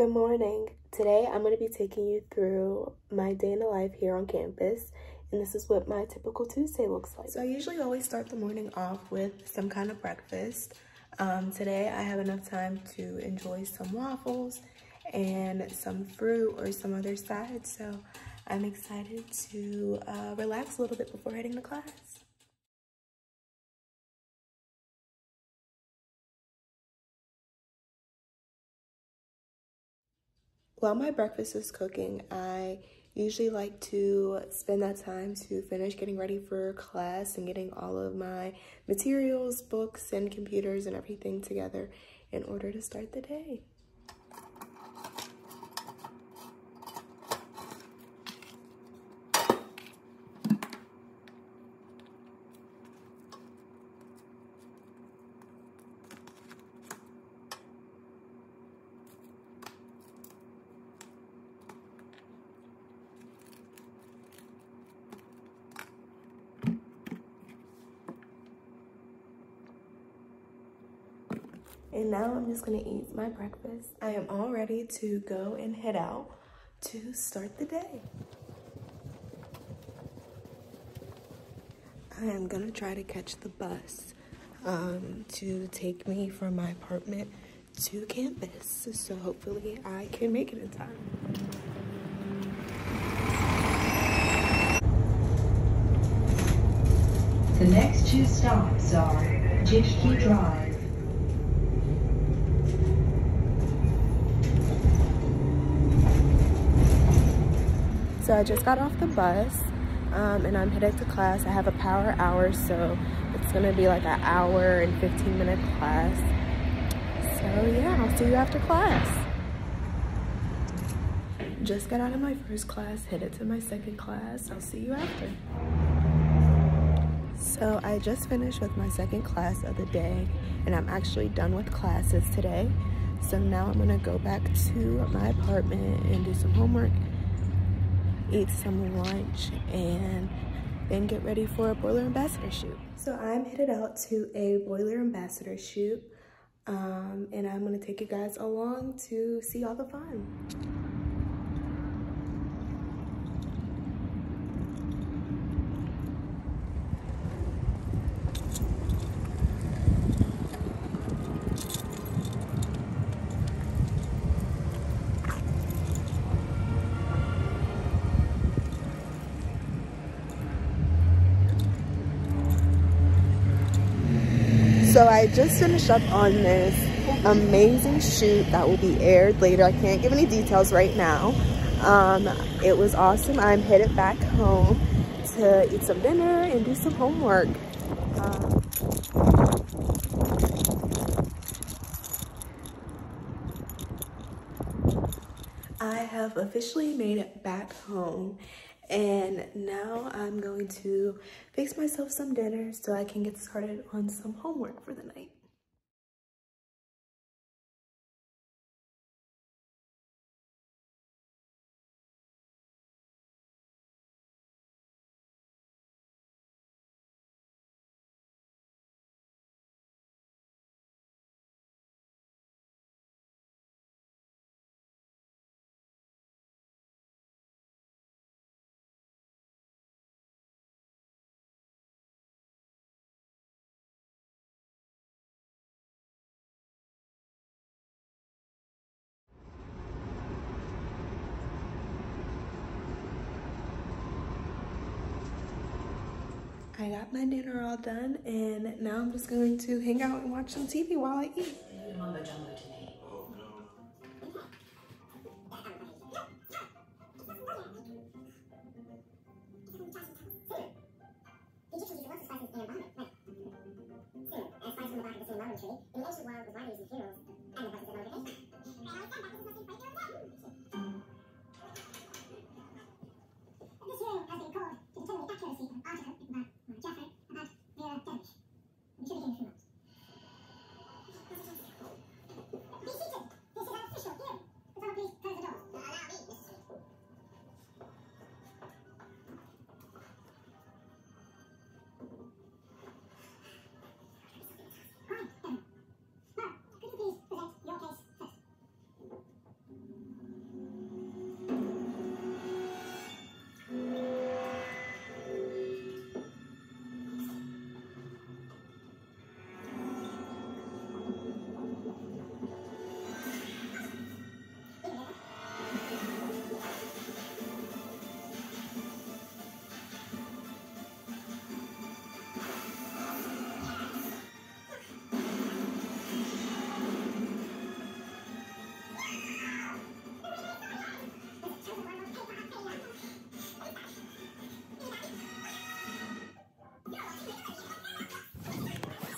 Good morning. Today I'm going to be taking you through my day in the life here on campus, and this is what my typical Tuesday looks like. So I usually always start the morning off with some kind of breakfast. Today I have enough time to enjoy some waffles and some fruit or some other side, so I'm excited to relax a little bit before heading to class. While my breakfast is cooking, I usually like to spend that time to finish getting ready for class and getting all of my materials, books, and computers and everything together in order to start the day. And now I'm just gonna eat my breakfast. I am all ready to go and head out to start the day. I am gonna try to catch the bus to take me from my apartment to campus. So hopefully I can make it in time. The next two stops are Jishki Drive. So I just got off the bus and I'm headed to class. I have a power hour, so it's gonna be like an hour and 15-minute class. So yeah, I'll see you after class. Just got out of my first class, headed to my second class. I'll see you after. So I just finished with my second class of the day, and I'm actually done with classes today. So now I'm gonna go back to my apartment and do some homework, eat some lunch, and then get ready for a Boiler Ambassador shoot. So I'm headed out to a Boiler Ambassador shoot, and I'm gonna take you guys along to see all the fun. So I just finished up on this amazing shoot that will be aired later. I can't give any details right now. It was awesome. I'm headed back home to eat some dinner and do some homework. I have officially made it back home, and now I'm going to fix myself some dinner so I can get started on some homework for the night. I got my dinner all done, and now I'm just going to hang out and watch some TV while I eat.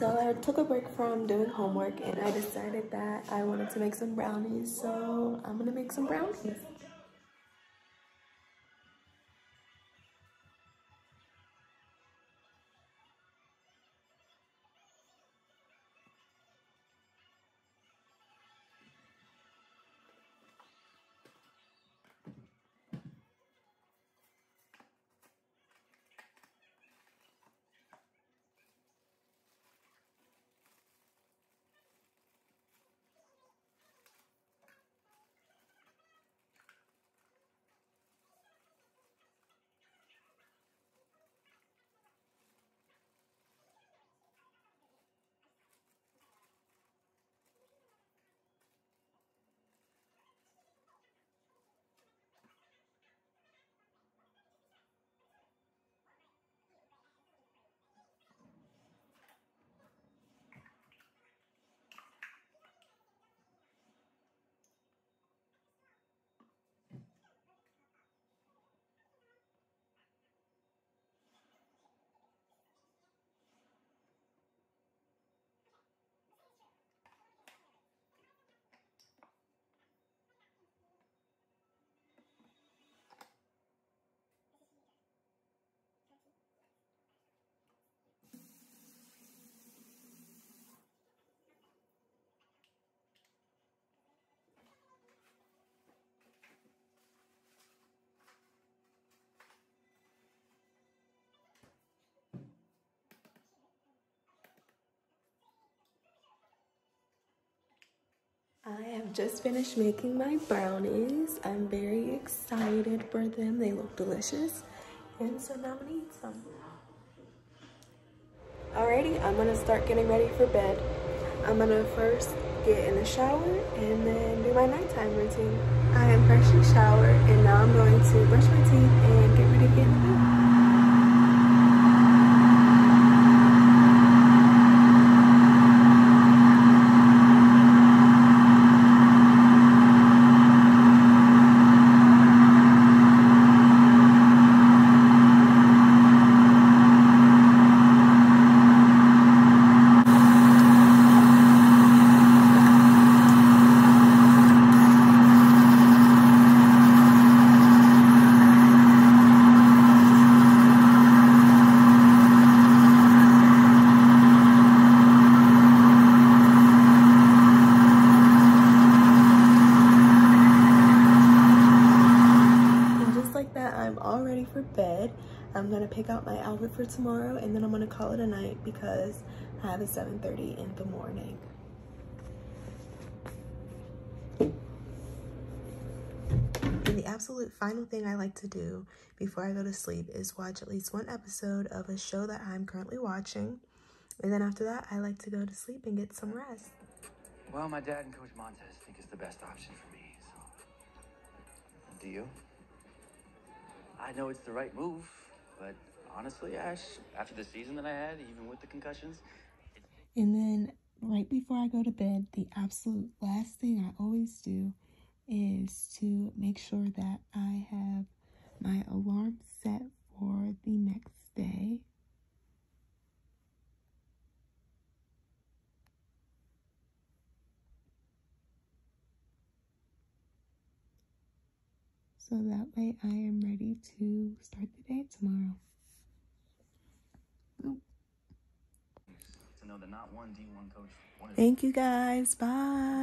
So I took a break from doing homework and I decided that I wanted to make some brownies, so I'm gonna make some brownies. I have just finished making my brownies. I'm very excited for them. They look delicious. And so now I'm gonna eat some. Alrighty, I'm gonna start getting ready for bed. I'm gonna first get in the shower and then do my nighttime routine. I am freshly showered and now I'm going to brush my teeth and get ready to get home. I'm gonna pick out my outfit for tomorrow and then I'm gonna call it a night because I have a 7:30 in the morning. And the absolute final thing I like to do before I go to sleep is watch at least one episode of a show that I'm currently watching. And then after that, I like to go to sleep and get some rest. Well, my dad and Coach Montez think it's the best option for me, so. Do you? I know it's the right move, but honestly, Ash, after the season that I had, even with the concussions... And then, right before I go to bed, the absolute last thing I always do is to make sure that I have my alarm set for the next day. So that way I am ready to start the day tomorrow. Thank you guys. Bye.